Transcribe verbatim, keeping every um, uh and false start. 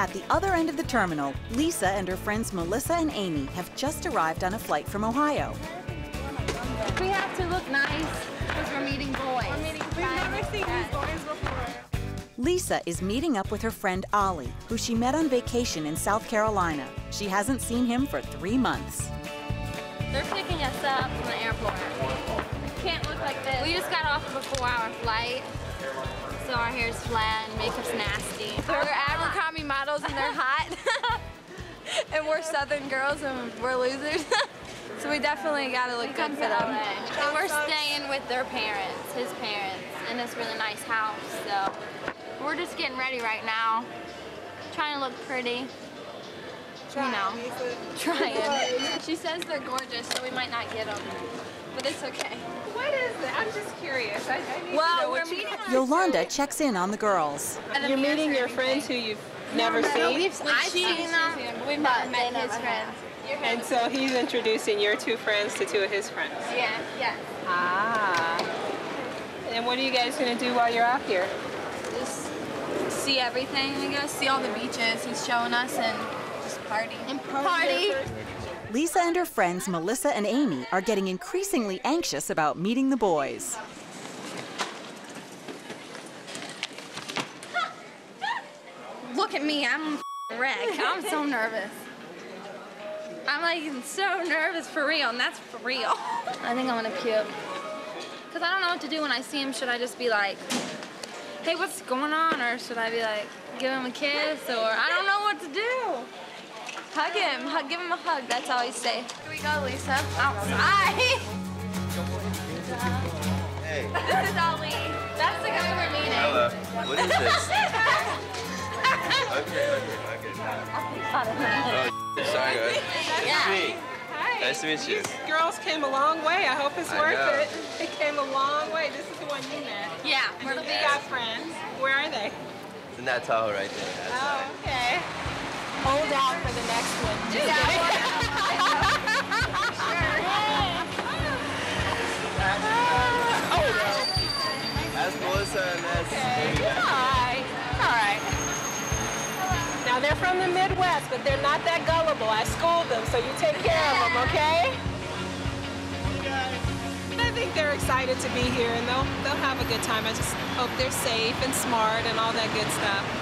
At the other end of the terminal, Lisa and her friends Melissa and Amy have just arrived on a flight from Ohio. We have to look nice because we're meeting boys. We're meeting We've never seen these boys before. Lisa is meeting up with her friend Ollie, who she met on vacation in South Carolina. She hasn't seen him for three months. They're picking us up from the airport. Can't look like this. We just got off of a four hour flight, so our hair's flat and makeup's nasty. So we're Abercrombie models and they're hot. And we're Southern girls and we're losers. So we definitely gotta look good for them. And we're staying with their parents, his parents, in this really nice house. So we're just getting ready right now, trying to look pretty. Try, you know, Lisa. Trying. She says they're gorgeous, so we might not get them, but it's okay. What is it? I'm just curious. I, I need well, to know we're what meeting. You Yolanda checks in on the girls. And You're meeting your friends who you've never no, seen. We've, we've I've seen them, but we've never no, met his friends. And so he's introducing your two friends to two of his friends. Yeah, yeah. Ah. And what are you guys going to do while you're out here? Just see everything, I guess. See all the beaches he's showing us and just party. And party. party. Lisa and her friends Melissa and Amy are getting increasingly anxious about meeting the boys. Look at me, I'm a wreck. I'm so nervous. I'm like so nervous for real, and that's for real. I think I'm gonna puke. Because I don't know what to do when I see him. Should I just be like, hey, what's going on? Or should I be like, give him a kiss? Or I don't know what to do. Hug him, hug, give him a hug. That's always safe. Here we go, Lisa. Outside. Hey. This is Ollie. That's the guy we're meeting. Hello. What is this? Okay, okay, okay. Sorry, guys. Yeah. Hi. Nice to meet you. These girls came a long way. I hope it's I worth know. it. They came a long way. This is the one you met. Yeah. We're the big out friends. Where are they? It's in that Tahoe right there. That's oh, right. okay. Hold out for the next one. Just yeah. Sure. Oh, well. That's Melissa and that's okay. Hi. All right. They're from the Midwest, but they're not that gullible. I schooled them, so you take care of them, okay? I think they're excited to be here, and they'll, they'll have a good time. I just hope they're safe and smart and all that good stuff.